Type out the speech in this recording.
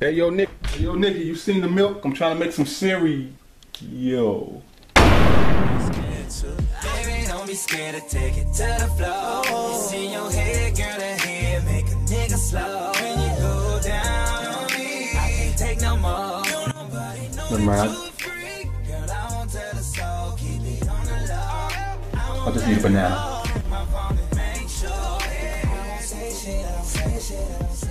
Hey, yo, Nick. Yo, Nicky, you seen the milk? I'm trying to make some cereal. Yo. Baby, don't be scared to take it to the floor. See your head, girl, that head make a nigga slow. When you go down on me, I can't take no more. I just need a banana.